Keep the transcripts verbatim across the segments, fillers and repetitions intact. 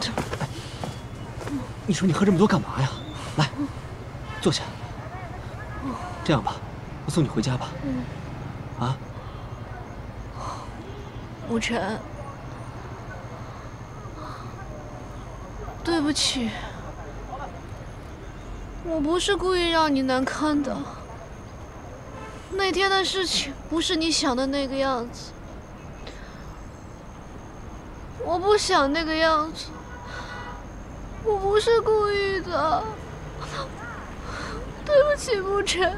这，你说你喝这么多干嘛呀？来，坐下。这样吧，我送你回家吧。嗯。啊。武晨，对不起，我不是故意让你难堪的。 那天的事情不是你想的那个样子，我不想那个样子，我不是故意的，对不起，沐晨，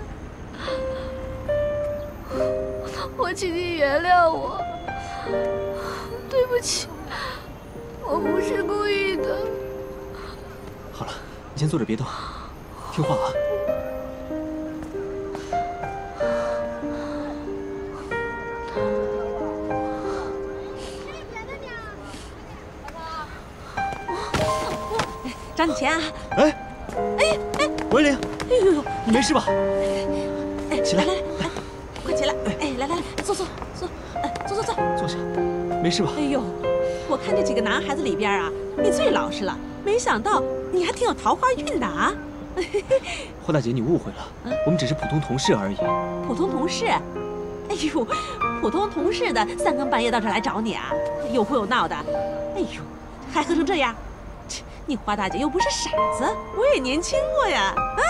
我请你原谅我，对不起，我不是故意的。好了，你先坐着别动，听话啊。 找你钱啊！哎，哎哎，文玲，哎呦呦，你没事吧？哎，起来，来来来，快起来！哎，来来来，坐坐坐，哎，坐坐坐，坐下，没事吧？哎呦，我看这几个男孩子里边啊，你最老实了，没想到你还挺有桃花运的啊！霍大姐，你误会了，我们只是普通同事而已。普通同事？哎呦，普通同事的三更半夜到这来找你啊，有哭有闹的，哎呦，还喝成这样！ 你花大姐又不是傻子，我也年轻过呀，啊！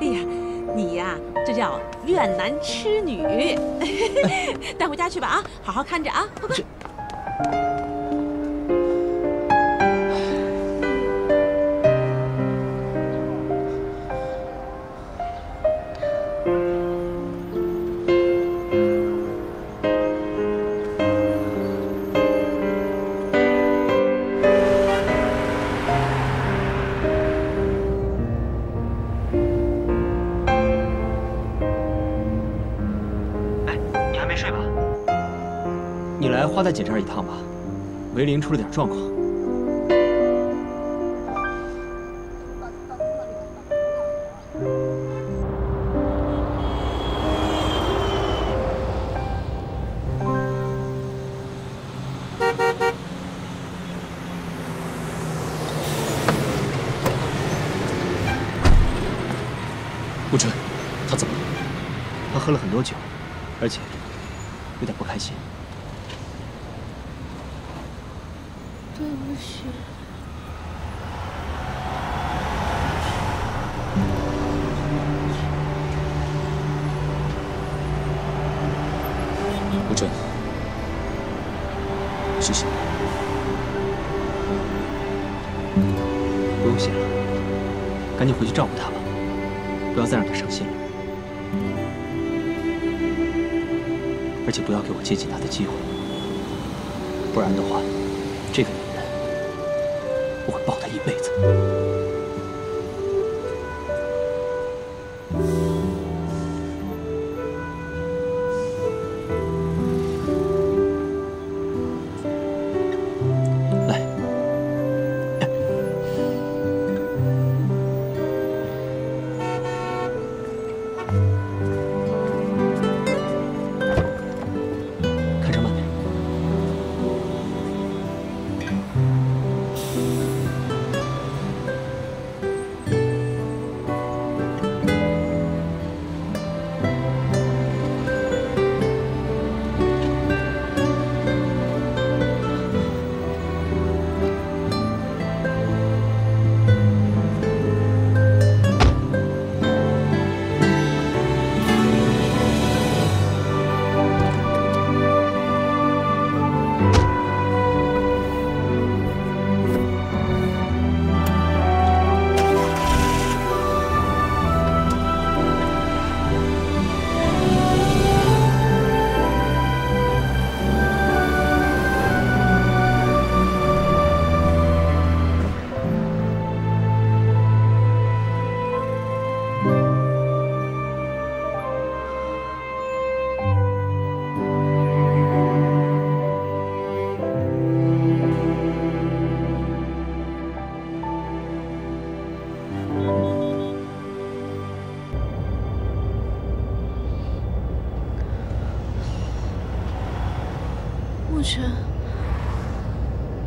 哎呀，你呀、啊，这叫怨男痴女，带回家去吧啊，好好看着啊，快快。花大姐这儿一趟吧，维玲出了点状况。顾晨，他怎么了？他喝了很多酒，而且有点不开心。 对不起。吴晨，谢谢你。不用谢了，赶紧回去照顾他吧，不要再让他伤心了，而且不要给我接近他的机会，不然的话，这个。 我会抱他一辈子。来，看车慢点。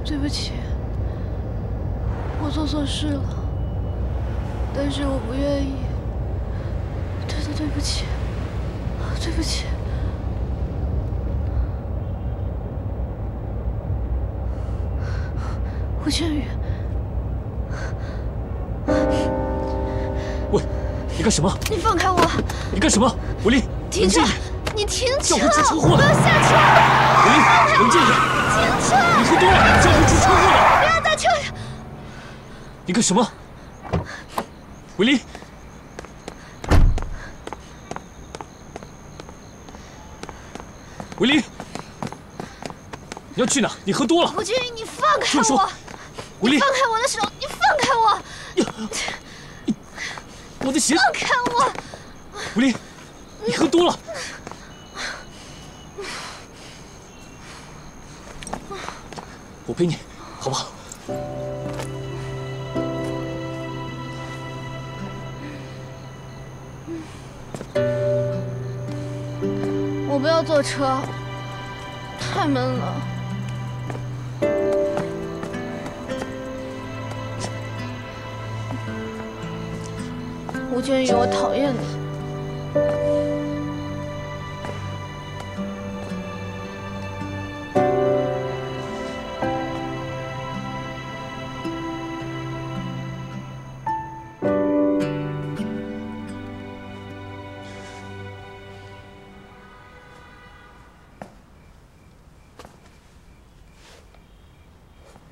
对不起。我做错事了，但是我不愿意。对对，对不起，对不起。 胡千羽，喂，你干什么？你放开我！你干什么？武林，停车！你停车！叫我出车祸了！我要下车！武林，冷静一点！停车！你喝多了，叫我出车祸了！不要在车上！你干什么？武林，武林，你要去哪？你喝多了！胡千羽，你放开我！ 你放开我的手！你放开我！我的鞋！放开我！武林，你喝多了。我陪你，好不好？我不要坐车，太闷了。 吴君宇，我讨厌你。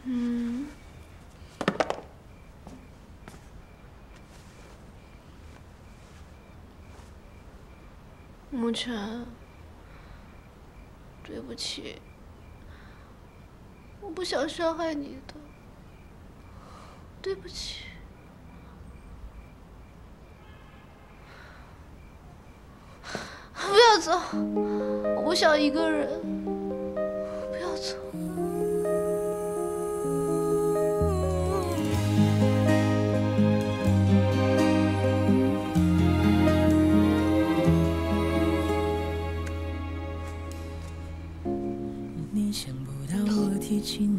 嗯。 沐晨，对不起，我不想伤害你的，对不起。不要走，我不想一个人，不要走。 你醒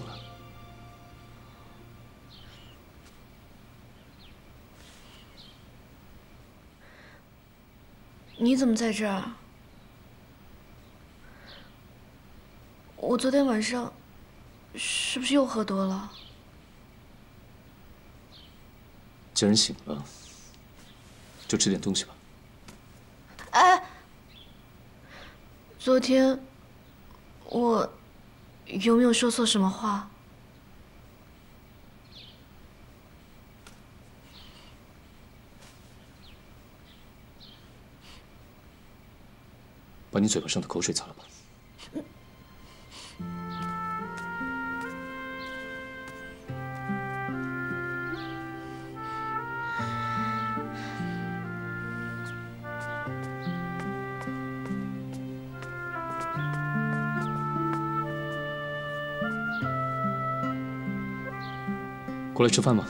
了，你怎么在这儿？我昨天晚上是不是又喝多了？既然醒了，就吃点东西吧。哎，昨天我有没有说错什么话？把你嘴巴上的口水擦了吧。 过来吃饭吧。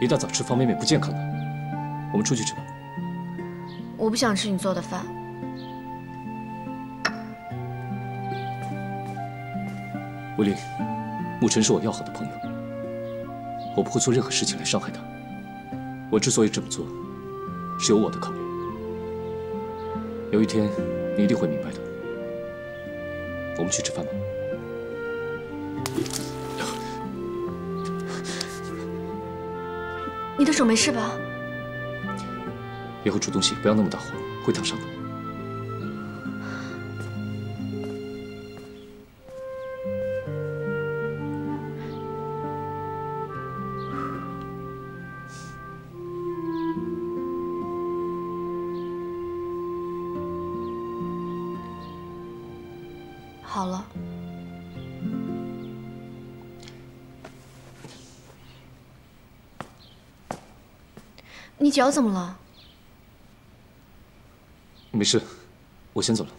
一大早吃方便面不健康的，我们出去吃吧。我不想吃你做的饭。威利，沐晨是我要好的朋友，我不会做任何事情来伤害他。我之所以这么做，是有我的考虑。 有一天，你一定会明白的。我们去吃饭吧。你的手没事吧？以后煮东西不要那么大火，会烫伤的。好了，你脚怎么了？没事，我先走了。